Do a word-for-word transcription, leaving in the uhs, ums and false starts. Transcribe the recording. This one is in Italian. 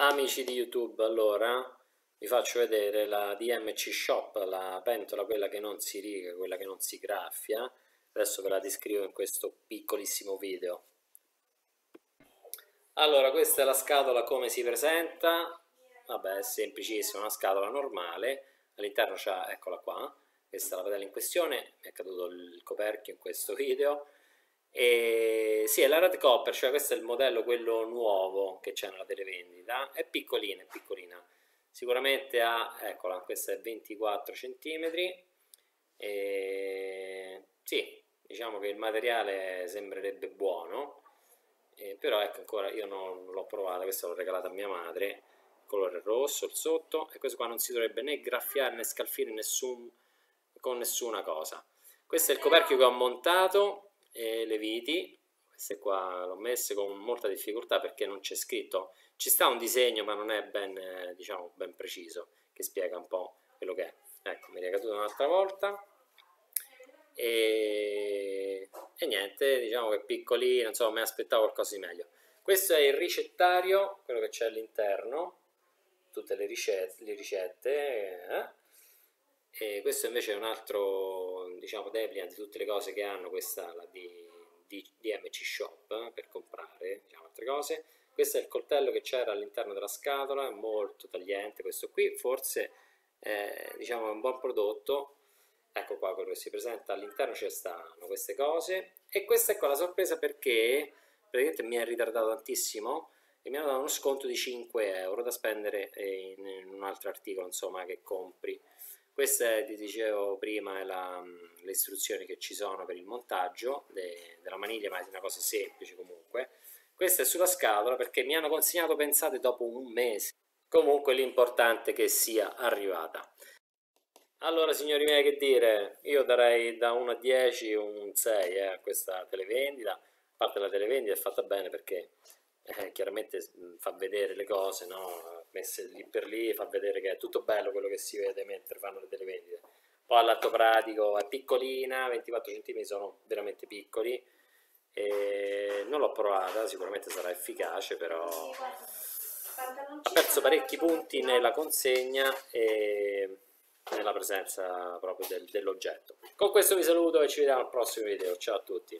Amici di YouTube, allora vi faccio vedere la D M C Shop, la pentola, quella che non si riga, quella che non si graffia. Adesso ve la descrivo in questo piccolissimo video. Allora, questa è la scatola come si presenta. Vabbè, è semplicissima, una scatola normale. All'interno c'è, eccola qua, questa è la padella in questione, mi è caduto il coperchio in questo video. E sì, è la Red Copper, cioè questo è il modello, quello nuovo che c'è nella televendita. È piccolina, è piccolina. Sicuramente ha, eccola, questa è ventiquattro centimetri. E sì, diciamo che il materiale sembrerebbe buono, eh, però ecco, ancora io non l'ho provata, questa l'ho regalata a mia madre. Il colore rosso, il sotto, e questo qua non si dovrebbe né graffiare né scalfire nessun, con nessuna cosa. Questo è il coperchio che ho montato. E le viti, queste qua l'ho messe con molta difficoltà perché non c'è scritto, ci sta un disegno ma non è ben, diciamo, ben preciso, che spiega un po' quello che è. Ecco, mi è caduto un'altra volta e... e niente, diciamo che piccolino, insomma, mi aspettavo qualcosa di meglio. Questo è il ricettario, quello che c'è all'interno, tutte le ricette, le ricette eh? E questo invece è un altro, diciamo, depliant di tutte le cose che hanno questa la di, di, di D M C Shop, eh, per comprare, diciamo, altre cose. Questo è il coltello che c'era all'interno della scatola, è molto tagliente questo qui, forse eh, diciamo è un buon prodotto. Ecco qua quello che si presenta, all'interno ci stanno queste cose. E questa è qua la sorpresa, perché praticamente mi è ritardato tantissimo e mi hanno dato uno sconto di cinque euro da spendere in, in un altro articolo, insomma, che compri. Questa è, ti dicevo prima, è la, le istruzioni che ci sono per il montaggio de, della maniglia, ma è una cosa semplice comunque. Questa è sulla scatola perché mi hanno consegnato, pensate, dopo un mese. Comunque l'importante è che sia arrivata. Allora, signori miei, che dire, io darei da uno a dieci un sei eh, a questa televendita. A parte la televendita è fatta bene perché eh, chiaramente fa vedere le cose, no? Messe lì per lì, fa vedere che è tutto bello quello che si vede mentre fanno le televendite. Poi all'atto pratico è piccolina, ventiquattro centimetri sono veramente piccoli, e non l'ho provata, sicuramente sarà efficace, però ha perso parecchi punti nella consegna e nella presenza proprio del, dell'oggetto. Con questo vi saluto e ci vediamo al prossimo video, ciao a tutti.